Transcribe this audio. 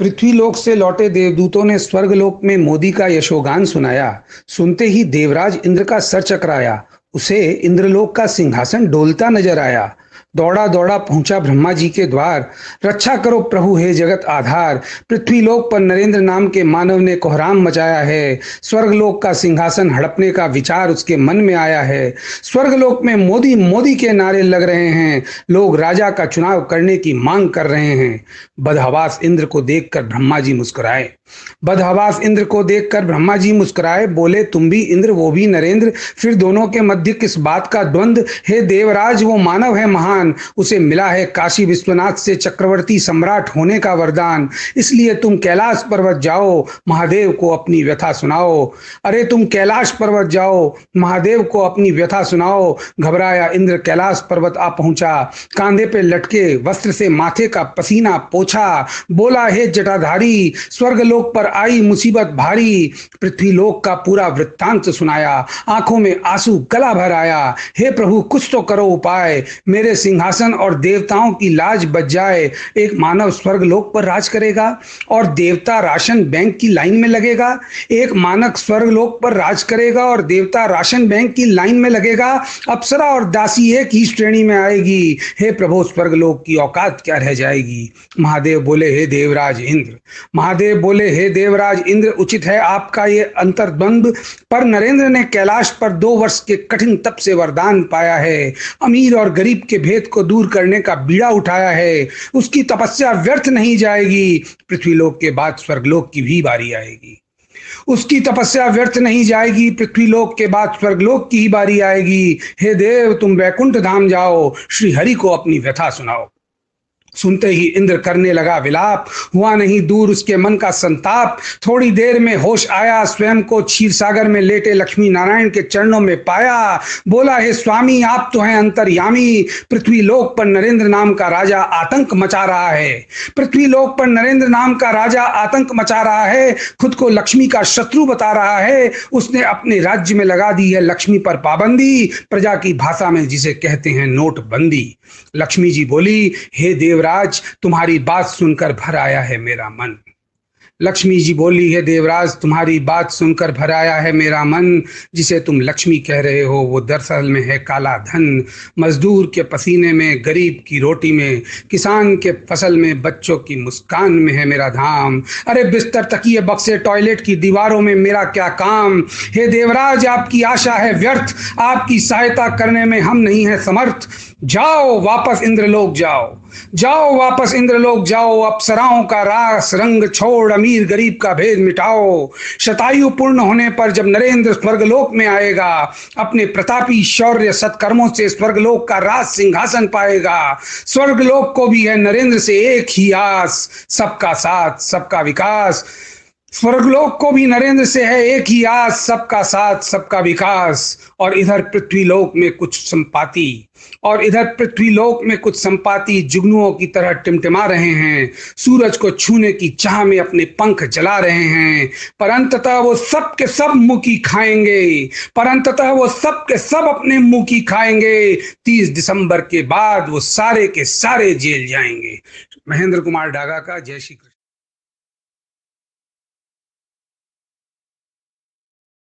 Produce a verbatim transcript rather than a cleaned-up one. पृथ्वीलोक से लौटे देवदूतों ने स्वर्गलोक में मोदी का यशोगान सुनाया। सुनते ही देवराज इंद्र का सर चकराया, उसे इंद्रलोक का सिंहासन डोलता नजर आया। दौड़ा दौड़ा पहुंचा ब्रह्मा जी के द्वार, रक्षा करो प्रभु हे जगत आधार। पृथ्वीलोक पर नरेंद्र नाम के मानव ने कोहराम मचाया है, स्वर्गलोक का सिंहासन हड़पने का विचार उसके मन में आया है। स्वर्गलोक में मोदी मोदी के नारे लग रहे हैं, लोग राजा का चुनाव करने की मांग कर रहे हैं। बदहवास इंद्र को देखकर ब्रह्मा जी मुस्कुराए बदहवास इंद्र को देखकर ब्रह्मा जी मुस्कुराए, बोले तुम भी इंद्र वो भी नरेंद्र, फिर दोनों के मध्य किस बात का द्वंद्व। हे देवराज वो मानव है महान, उसे मिला है काशी विश्वनाथ से चक्रवर्ती सम्राट होने का वरदान। इसलिए तुम कैलाश पर्वत जाओ, महादेव को अपनी व्यथा सुनाओ। अरे तुम कैलाश पर्वत जाओ, महादेव को अपनी व्यथा सुनाओ। घबराया इंद्र कैलाश पर्वत आ पहुंचा, कांधे पे लटके वस्त्र से माथे का पसीना पोछा। बोला हे जटाधारी, स्वर्गलोक पर आई मुसीबत भारी। पृथ्वीलोक का पूरा वृत्तांत सुनाया, आंखों में आंसू गला भर आया। हे प्रभु कुछ तो करो उपाय, मेरे सिंहासन और देवताओं की लाज बच जाए। एक मानव स्वर्गलोक पर राज करेगा और देवता राशन बैंक की लाइन में लगेगा। एक मानव स्वर्गलोक पर राज करेगा और देवता राशन बैंक की लाइन में लगेगा। अप्सरा और दासी एक ही श्रेणी में आएगी। हे प्रभु स्वर्गलोक की औकात क्या रह जाएगी। महादेव बोले हे देवराज इंद्र महादेव बोले हे देवराज इंद्र, उचित है आपका ये अंतर्द्वंद, पर नरेंद्र ने कैलाश पर दो वर्ष के कठिन तप से वरदान पाया है। अमीर और गरीब के भेद को दूर करने का बीड़ा उठाया है। उसकी तपस्या व्यर्थ नहीं जाएगी। पृथ्वीलोक के बाद स्वर्गलोक की भी बारी आएगी। उसकी तपस्या व्यर्थ नहीं जाएगी पृथ्वीलोक के बाद स्वर्गलोक की ही बारी आएगी। हे देव तुम वैकुंठ धाम जाओ, श्री हरि को अपनी व्यथा सुनाओ। सुनते ही इंद्र करने लगा विलाप, हुआ नहीं दूर उसके मन का संताप। थोड़ी देर में होश आया, स्वयं को क्षीर सागर में लेटे लक्ष्मी नारायण के चरणों में पाया। बोला हे स्वामी आप तो हैं अंतर्यामी, पृथ्वीलोक पर नरेंद्र नाम का राजा आतंक मचा रहा है। पृथ्वीलोक पर नरेंद्र नाम का राजा आतंक मचा रहा है, खुद को लक्ष्मी का शत्रु बता रहा है। उसने अपने राज्य में लगा दी है लक्ष्मी पर पाबंदी, प्रजा की भाषा में जिसे कहते हैं नोटबंदी। लक्ष्मी जी बोली हे देव देवराज तुम्हारी बात सुनकर भर आया है मेरा मन। लक्ष्मी जी बोली है देवराज तुम्हारी बात सुनकर भर आया है मेरा मन। जिसे तुम लक्ष्मी कह रहे हो वो दरअसल में है काला धन। मजदूर के पसीने में, गरीब की रोटी में, किसान के फसल में, बच्चों की मुस्कान में है मेरा धाम। अरे बिस्तर तकिए बक्से टॉयलेट की दीवारों में मेरा क्या काम। हे देवराज आपकी आशा है व्यर्थ, आपकी सहायता करने में हम नहीं है समर्थ। जाओ वापस इंद्रलोक जाओ जाओ वापस इंद्रलोक जाओ। अप्सराओं का रास रंग छोड़, अमीर गरीब का भेद मिटाओ। शतायु पूर्ण होने पर जब नरेंद्र स्वर्गलोक में आएगा, अपने प्रतापी शौर्य सत्कर्मों से स्वर्गलोक का राज सिंहासन पाएगा। स्वर्गलोक को भी है नरेंद्र से एक ही आस, सबका साथ सबका विकास। स्वर्गलोक को भी नरेंद्र से है एक ही आस, सबका साथ सबका विकास। और इधर पृथ्वीलोक में कुछ संपाति और इधर पृथ्वीलोक में कुछ संपाति जुगनुओं की तरह टिमटिमा रहे हैं, सूरज को छूने की चाह में अपने पंख जला रहे हैं। पर अंततः वो सब के सब मुंह की खाएंगे, पर अंततः वो सब के सब अपने मुंह की खाएंगे। तीस दिसंबर के बाद वो सारे के सारे जेल जाएंगे। महेंद्र कुमार डागा का जय श्री कृष्ण।